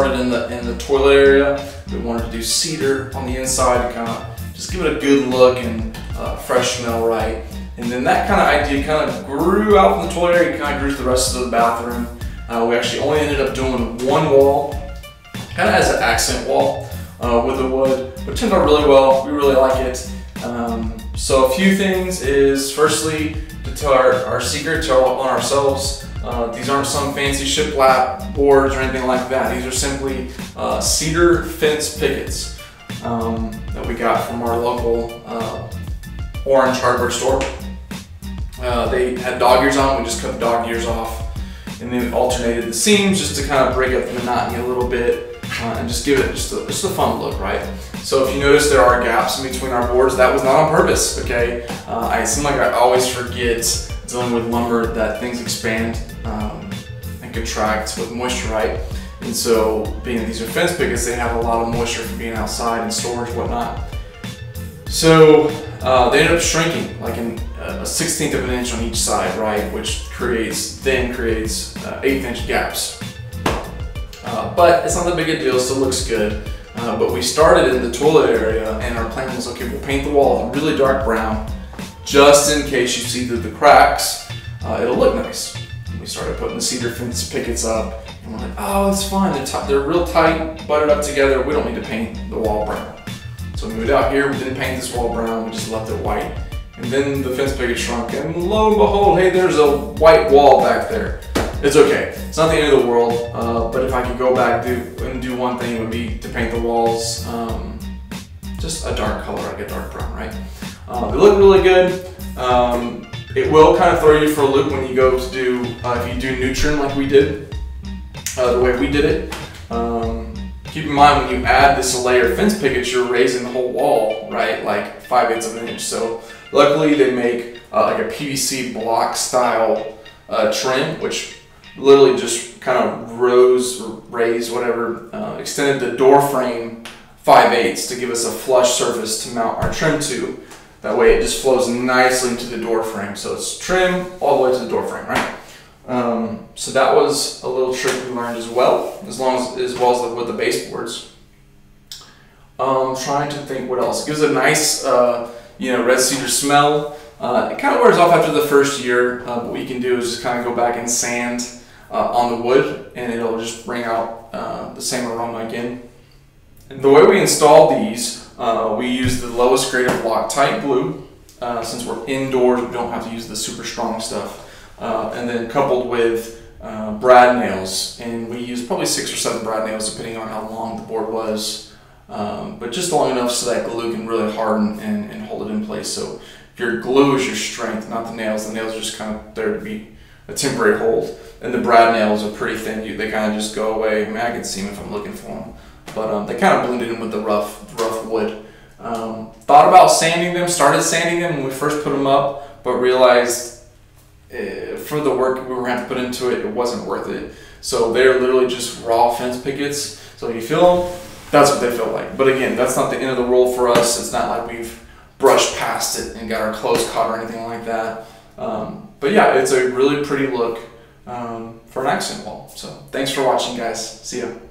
started in the toilet area. We wanted to do cedar on the inside to kind of just give it a good look and fresh smell right. And then that kind of idea kind of grew out from the toilet area and kind of grew to the rest of the bathroom. We actually only ended up doing one wall, kind of as an accent wall with the wood, but it turned out really well. We really like it. So a few things is, firstly, to tell our secret to on ourselves. These aren't some fancy shiplap boards or anything like that. These are simply cedar fence pickets that we got from our local orange hardware store. They had dog ears on. We just cut the dog ears off and then alternated the seams just to kind of break up the monotony a little bit and just give it just a fun look, right? So if you notice there are gaps in between our boards, that was not on purpose, okay? I seem like I always forget dealing with lumber that things expand and contract with moisture, right? And so being that these are fence pickets, they have a lot of moisture from being outside and storage and whatnot. So they ended up shrinking like in a 16th of an inch on each side, right? Which creates 1/8 inch gaps. But it's not that big a deal, so it looks good. But we started in the toilet area and our plan was, okay, we'll paint the wall a really dark brown just in case you see through the cracks, it'll look nice. And we started putting the cedar fence pickets up and we're like, oh, it's fine. They're real tight, butted up together. We don't need to paint the wall brown. So we moved out here, we didn't paint this wall brown, we just left it white. And then the fence picket shrunk, and lo and behold, hey, there's a white wall back there. It's okay, it's not the end of the world, but if I could go back and do one thing, it would be to paint the walls just a dark color, like a dark brown, right? They look really good. It will kind of throw you for a loop when you go to do, if you do nutrient like we did, the way we did it. Keep in mind, when you add this layer of fence pickets, you're raising the whole wall, right? Like 5/8 of an inch. So luckily they make like a PVC block style trim, which literally just kind of raised whatever, extended the door frame 5/8 to give us a flush surface to mount our trim to. That way it just flows nicely into the door frame. So it's trim all the way to the door frame, right? So that was a little trick we learned as well, as well as with the baseboards. Trying to think what else. It gives a nice, red cedar smell. It kind of wears off after the first year. What you can do is just kind of go back and sand on the wood, and it'll just bring out the same aroma again. And the way we install these, we use the lowest grade of Loctite glue. Since we're indoors, we don't have to use the super strong stuff. And then coupled with brad nails, and we used probably 6 or 7 brad nails depending on how long the board was, but just long enough so that glue can really harden and hold it in place. So your glue is your strength, not the nails. The nails are just kind of there to be a temporary hold, and the brad nails are pretty thin. They kind of just go away. I mean, I can see them if I'm looking for them, but they kind of blended in with the rough wood. Thought about sanding them, started sanding them when we first put them up, but realized for the work we were going to have to put into it, it wasn't worth it. So they're literally just raw fence pickets. So you feel them, that's what they feel like. But again, that's not the end of the world for us. It's not like we've brushed past it and got our clothes caught or anything like that. But yeah, it's a really pretty look for an accent wall. So thanks for watching, guys. See ya.